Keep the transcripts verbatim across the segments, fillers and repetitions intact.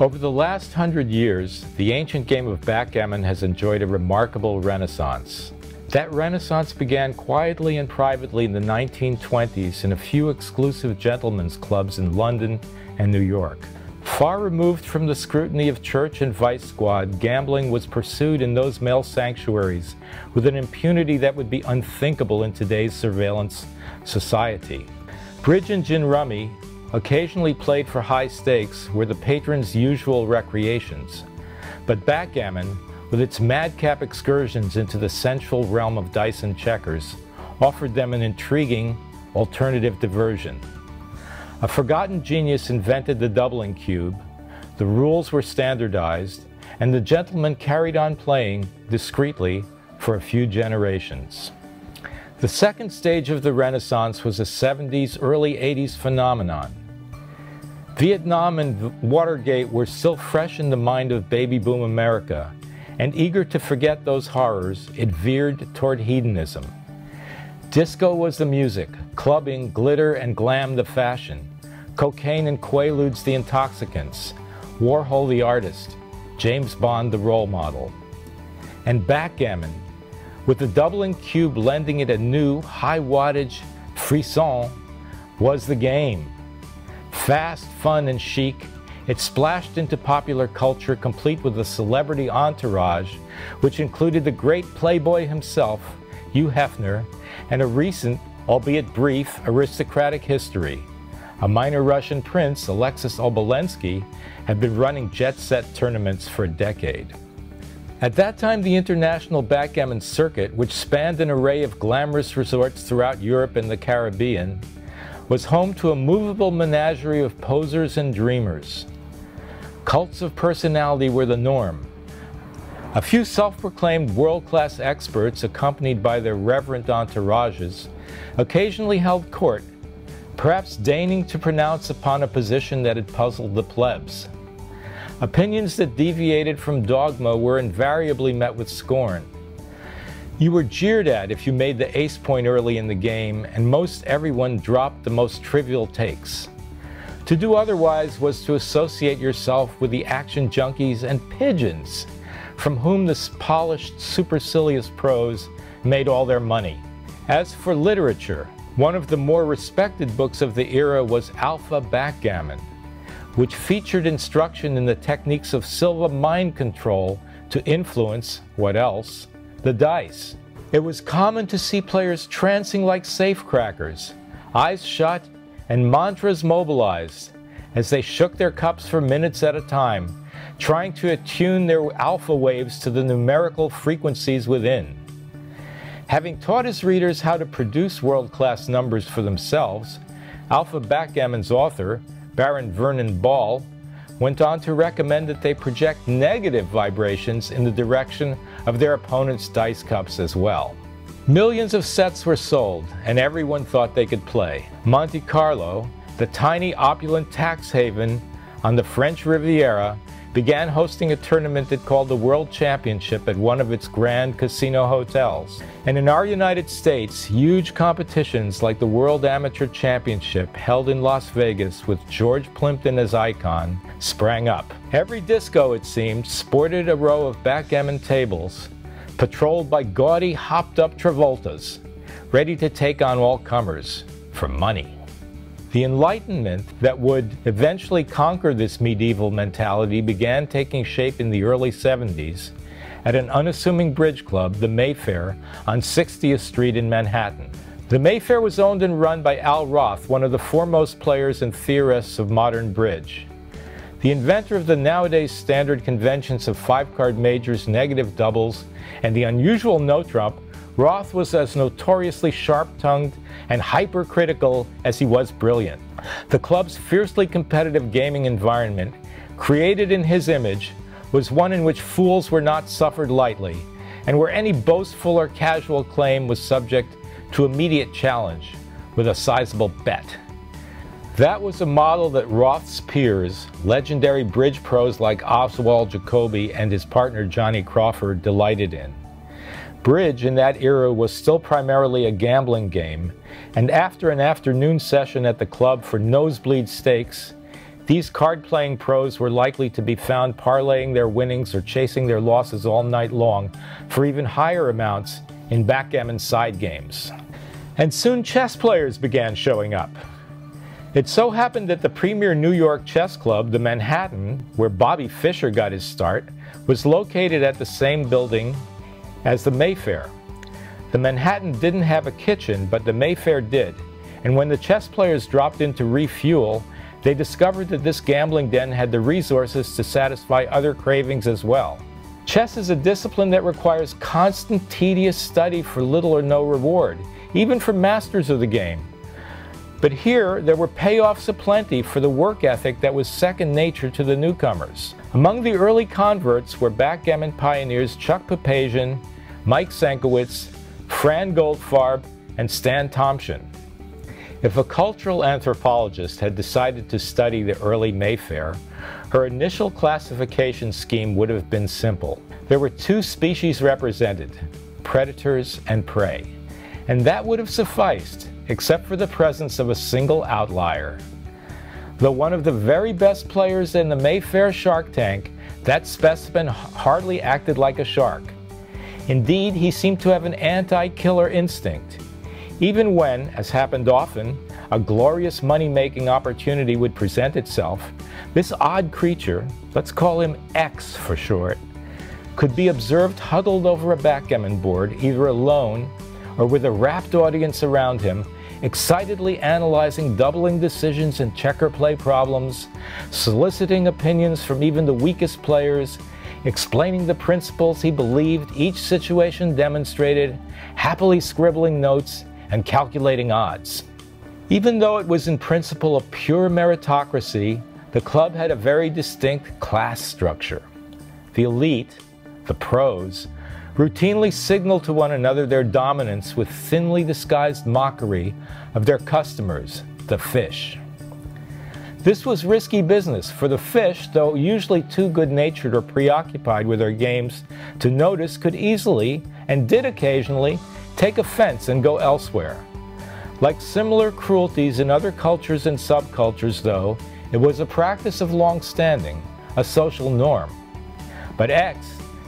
Over the last hundred years, the ancient game of backgammon has enjoyed a remarkable renaissance. That renaissance began quietly and privately in the nineteen twenties in a few exclusive gentlemen's clubs in London and New York. Far removed from the scrutiny of church and vice squad, gambling was pursued in those male sanctuaries with an impunity that would be unthinkable in today's surveillance society. Bridge and gin rummy occasionally played for high stakes were the patrons' usual recreations, but backgammon, with its madcap excursions into the sensual realm of dice and checkers, offered them an intriguing alternative diversion. A forgotten genius invented the doubling cube, the rules were standardized, and the gentlemen carried on playing discreetly for a few generations. The second stage of the Renaissance was a seventies, early eighties phenomenon. Vietnam and Watergate were still fresh in the mind of baby boom America, and eager to forget those horrors, it veered toward hedonism. Disco was the music, clubbing, glitter, and glam the fashion, cocaine and quaaludes the intoxicants, Warhol the artist, James Bond the role model. And backgammon, with the doubling cube lending it a new, high-wattage frisson, was the game. Fast, fun, and chic, it splashed into popular culture complete with a celebrity entourage which included the great playboy himself, Hugh Hefner, and a recent, albeit brief, aristocratic history. A minor Russian prince, Alexis Obolensky, had been running jet-set tournaments for a decade. At that time, the international backgammon circuit, which spanned an array of glamorous resorts throughout Europe and the Caribbean, was home to a movable menagerie of posers and dreamers. Cults of personality were the norm. A few self-proclaimed world-class experts, accompanied by their reverent entourages, occasionally held court, perhaps deigning to pronounce upon a position that had puzzled the plebs. Opinions that deviated from dogma were invariably met with scorn. You were jeered at if you made the ace point early in the game, and most everyone dropped the most trivial takes. To do otherwise was to associate yourself with the action junkies and pigeons, from whom the polished, supercilious pros made all their money. As for literature, one of the more respected books of the era was Alpha Backgammon, which featured instruction in the techniques of Silva mind control to influence, what else, the dice. It was common to see players trancing like safecrackers, eyes shut and mantras mobilized as they shook their cups for minutes at a time, trying to attune their alpha waves to the numerical frequencies within. Having taught his readers how to produce world-class numbers for themselves, Alpha Backgammon's author, Baron Vernon Ball, went on to recommend that they project negative vibrations in the direction of their opponent's dice cups as well. Millions of sets were sold, and everyone thought they could play. Monte Carlo, the tiny opulent tax haven on the French Riviera, began hosting a tournament that called the World Championship at one of its grand casino hotels. And in our United States, huge competitions like the World Amateur Championship, held in Las Vegas with George Plimpton as icon, sprang up. Every disco, it seemed, sported a row of backgammon tables, patrolled by gaudy, hopped-up Travoltas, ready to take on all comers for money. The Enlightenment that would eventually conquer this medieval mentality began taking shape in the early seventies at an unassuming bridge club, the Mayfair, on sixtieth street in Manhattan. The Mayfair was owned and run by Al Roth, one of the foremost players and theorists of modern bridge. The inventor of the nowadays standard conventions of five-card majors, negative doubles, and the unusual no-trump, Roth was as notoriously sharp-tongued and hypercritical as he was brilliant. The club's fiercely competitive gaming environment, created in his image, was one in which fools were not suffered lightly, and where any boastful or casual claim was subject to immediate challenge with a sizable bet. That was a model that Roth's peers, legendary bridge pros like Oswald Jacoby and his partner Johnny Crawford, delighted in. Bridge in that era was still primarily a gambling game, and after an afternoon session at the club for nosebleed stakes, These card-playing pros were likely to be found parlaying their winnings or chasing their losses all night long for even higher amounts in backgammon side games. And soon chess players began showing up. It so happened that the premier New York chess club, the Manhattan, where Bobby Fischer got his start, was located at the same building as the Mayfair. The Manhattan didn't have a kitchen, but the Mayfair did, and when the chess players dropped in to refuel, they discovered that this gambling den had the resources to satisfy other cravings as well. Chess is a discipline that requires constant, tedious study for little or no reward, even for masters of the game. But here, there were payoffs aplenty for the work ethic that was second nature to the newcomers. Among the early converts were backgammon pioneers Chuck Papazian, Mike Sankowitz, Fran Goldfarb, and Stan Thompson. If a cultural anthropologist had decided to study the early Mayfair, her initial classification scheme would have been simple. There were two species represented, predators and prey, and that would have sufficed, except for the presence of a single outlier. Though one of the very best players in the Mayfair Shark Tank, that specimen hardly acted like a shark. Indeed, he seemed to have an anti-killer instinct. Even when, as happened often, a glorious money-making opportunity would present itself, this odd creature, let's call him X for short, could be observed huddled over a backgammon board, either alone or with a rapt audience around him, excitedly analyzing doubling decisions and checker play problems, soliciting opinions from even the weakest players, explaining the principles he believed each situation demonstrated, happily scribbling notes, and calculating odds. Even though it was in principle a pure meritocracy, the club had a very distinct class structure. The elite, the pros, routinely signaled to one another their dominance with thinly disguised mockery of their customers, the fish. This was risky business, for the fish, though usually too good-natured or preoccupied with their games to notice, could easily, and did occasionally, take offense and go elsewhere. Like similar cruelties in other cultures and subcultures, though, it was a practice of long standing, a social norm. But X,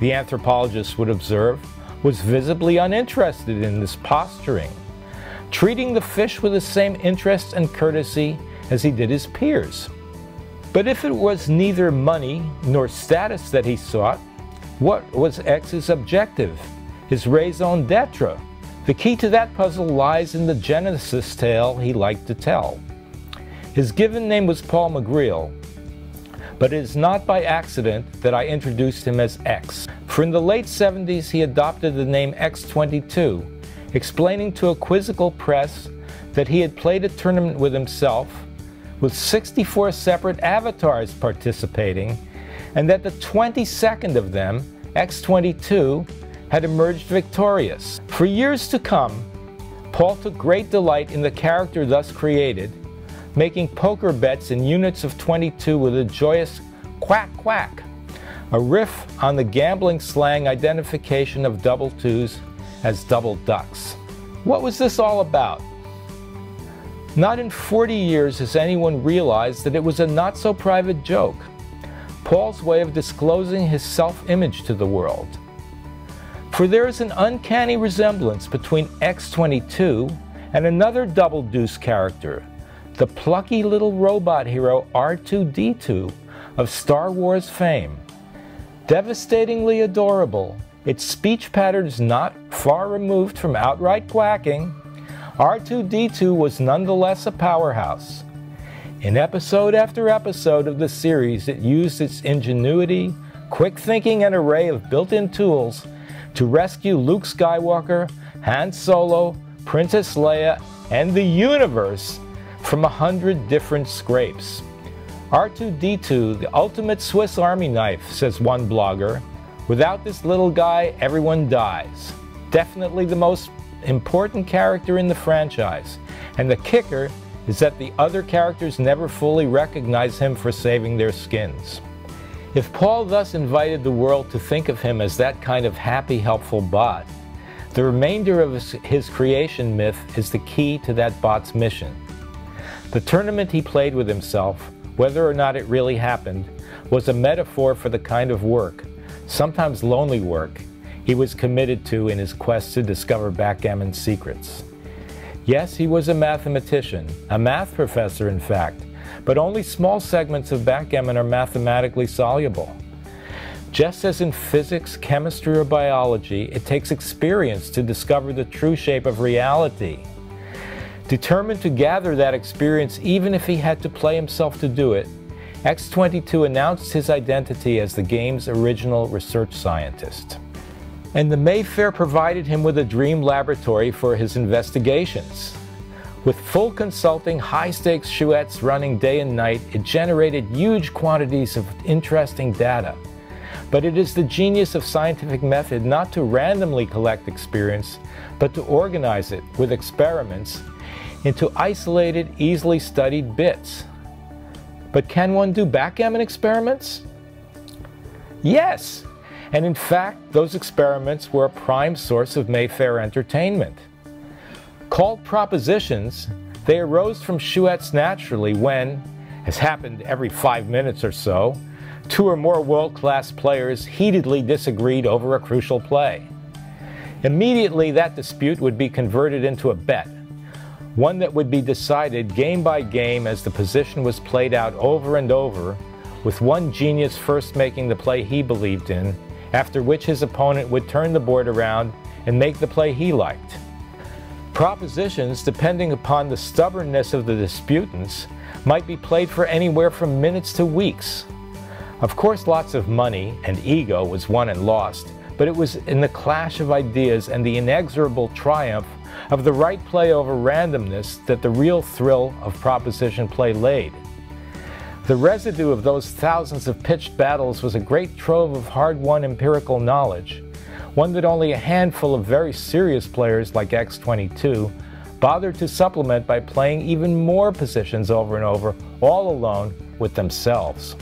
the anthropologist would observe, was visibly uninterested in this posturing, treating the fish with the same interest and courtesy as he did his peers. But if it was neither money nor status that he sought, what was X's objective, his raison d'etre? The key to that puzzle lies in the Genesis tale he liked to tell. His given name was Paul Magriel, but it is not by accident that I introduced him as X. For in the late seventies, he adopted the name X twenty-two, explaining to a quizzical press that he had played a tournament with himself, with sixty-four separate avatars participating, and that the twenty-second of them, X twenty-two, had emerged victorious. For years to come, Paul took great delight in the character thus created, making poker bets in units of twenty-two with a joyous quack quack, a riff on the gambling slang identification of double twos as double ducks. What was this all about? Not in forty years has anyone realized that it was a not-so-private joke, Paul's way of disclosing his self-image to the world. For there is an uncanny resemblance between X twenty-two and another double deuce character, the plucky little robot hero R two D two of Star Wars fame. Devastatingly adorable, its speech patterns not far removed from outright quacking, R two D two was nonetheless a powerhouse. In episode after episode of the series, it used its ingenuity, quick thinking, and array of built-in tools to rescue Luke Skywalker, Han Solo, Princess Leia, and the universe from a hundred different scrapes. R two D two, the ultimate Swiss Army knife, says one blogger. Without this little guy, everyone dies. Definitely the most important character in the franchise, and the kicker is that the other characters never fully recognize him for saving their skins. If Paul thus invited the world to think of him as that kind of happy, helpful bot, the remainder of his, his creation myth is the key to that bot's mission. The tournament he played with himself whether or not it really happened, was a metaphor for the kind of work, sometimes lonely work, he was committed to in his quest to discover backgammon secrets. Yes, he was a mathematician, a math professor in fact, but only small segments of backgammon are mathematically soluble. Just as in physics, chemistry, or biology, it takes experience to discover the true shape of reality. Determined to gather that experience even if he had to play himself to do it, X twenty-two announced his identity as the game's original research scientist. And the Mayfair provided him with a dream laboratory for his investigations. With full consulting, high-stakes chouettes running day and night, it generated huge quantities of interesting data. But it is the genius of scientific method not to randomly collect experience, but to organize it with experiments into isolated, easily studied bits. But can one do backgammon experiments? Yes! And in fact, those experiments were a prime source of Mayfair entertainment. Called propositions, they arose from chouettes naturally when, as happened every five minutes or so, two or more world-class players heatedly disagreed over a crucial play. Immediately, that dispute would be converted into a bet, one that would be decided game by game as the position was played out over and over, with one genius first making the play he believed in, after which his opponent would turn the board around and make the play he liked. Propositions, depending upon the stubbornness of the disputants, might be played for anywhere from minutes to weeks. Of course, lots of money and ego was won and lost, but it was in the clash of ideas and the inexorable triumph of the right play over randomness that the real thrill of proposition play laid. The residue of those thousands of pitched battles was a great trove of hard-won empirical knowledge, one that only a handful of very serious players like X twenty-two bothered to supplement by playing even more positions over and over, all alone with themselves.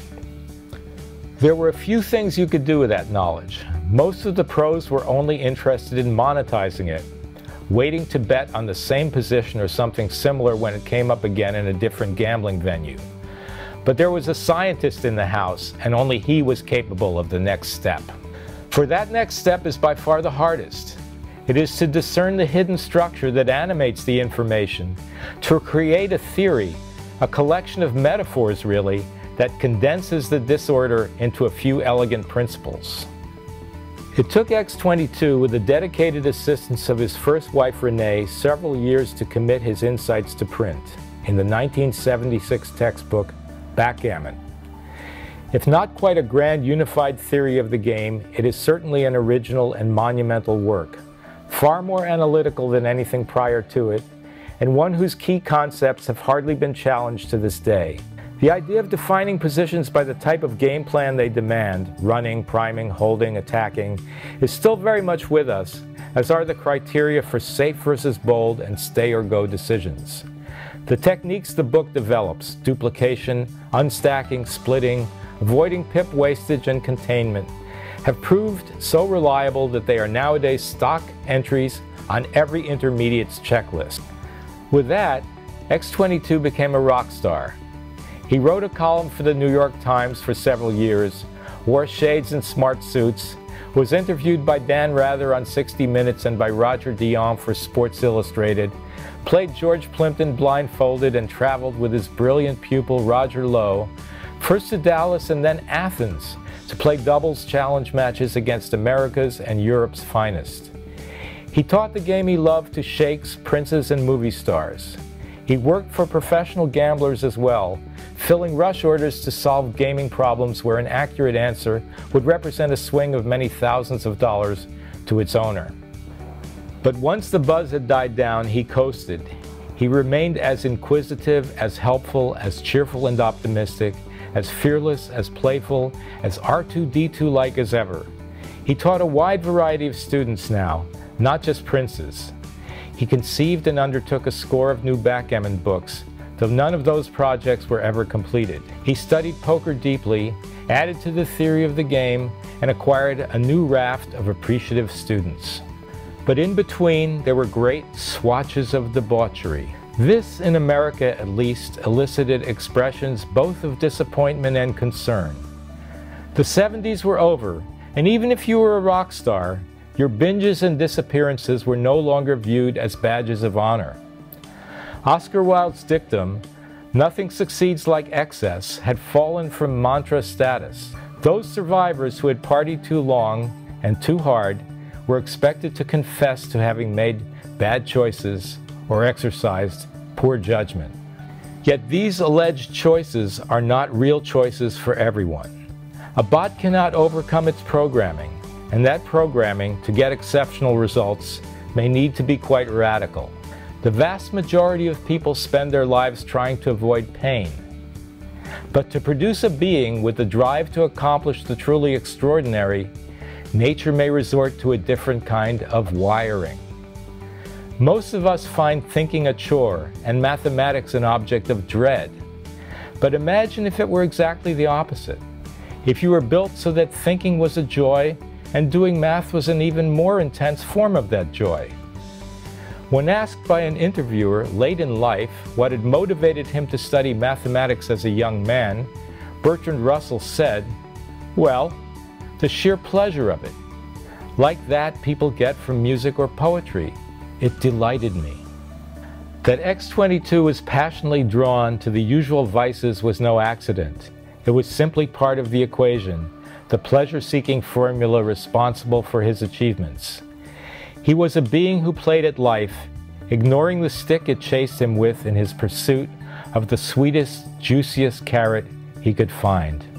There were a few things you could do with that knowledge. Most of the pros were only interested in monetizing it, waiting to bet on the same position or something similar when it came up again in a different gambling venue. But there was a scientist in the house, and only he was capable of the next step. For that next step is by far the hardest. It is to discern the hidden structure that animates the information, to create a theory, a collection of metaphors really, that condenses the disorder into a few elegant principles. It took X twenty-two, with the dedicated assistance of his first wife Renee, several years to commit his insights to print in the nineteen seventy-six textbook Backgammon. If not quite a grand unified theory of the game, it is certainly an original and monumental work, far more analytical than anything prior to it, and one whose key concepts have hardly been challenged to this day. The idea of defining positions by the type of game plan they demand, running, priming, holding, attacking, is still very much with us, as are the criteria for safe versus bold and stay or go decisions. The techniques the book develops, duplication, unstacking, splitting, avoiding pip wastage and containment, have proved so reliable that they are nowadays stock entries on every intermediate's checklist. With that, X twenty-two became a rock star. He wrote a column for the New York Times for several years, wore shades and smart suits, was interviewed by Dan Rather on sixty minutes and by Roger Dion for Sports Illustrated, played George Plimpton blindfolded, and traveled with his brilliant pupil Roger Lowe, first to Dallas and then Athens, to play doubles challenge matches against America's and Europe's finest. He taught the game he loved to sheikhs, princes, and movie stars. He worked for professional gamblers as well, filling rush orders to solve gaming problems where an accurate answer would represent a swing of many thousands of dollars to its owner. But once the buzz had died down, he coasted. He remained as inquisitive, as helpful, as cheerful and optimistic, as fearless, as playful, as R two D two-like as ever. He taught a wide variety of students now, not just princes. He conceived and undertook a score of new backgammon books, though none of those projects were ever completed. He studied poker deeply, added to the theory of the game, and acquired a new raft of appreciative students. But in between, there were great swatches of debauchery. This, in America at least, elicited expressions both of disappointment and concern. The seventies were over, and even if you were a rock star, your binges and disappearances were no longer viewed as badges of honor. Oscar Wilde's dictum, "Nothing succeeds like excess," had fallen from mantra status. Those survivors who had partied too long and too hard were expected to confess to having made bad choices or exercised poor judgment. Yet these alleged choices are not real choices for everyone. A bot cannot overcome its programming, and that programming, to get exceptional results, may need to be quite radical. The vast majority of people spend their lives trying to avoid pain. But to produce a being with the drive to accomplish the truly extraordinary, nature may resort to a different kind of wiring. Most of us find thinking a chore and mathematics an object of dread. But imagine if it were exactly the opposite. If you were built so that thinking was a joy and doing math was an even more intense form of that joy. When asked by an interviewer late in life what had motivated him to study mathematics as a young man, Bertrand Russell said, "Well, the sheer pleasure of it, like that people get from music or poetry. It delighted me." That X twenty-two was passionately drawn to the usual vices was no accident. It was simply part of the equation, the pleasure-seeking formula responsible for his achievements. He was a being who played at life, ignoring the stick it chased him with in his pursuit of the sweetest, juiciest carrot he could find.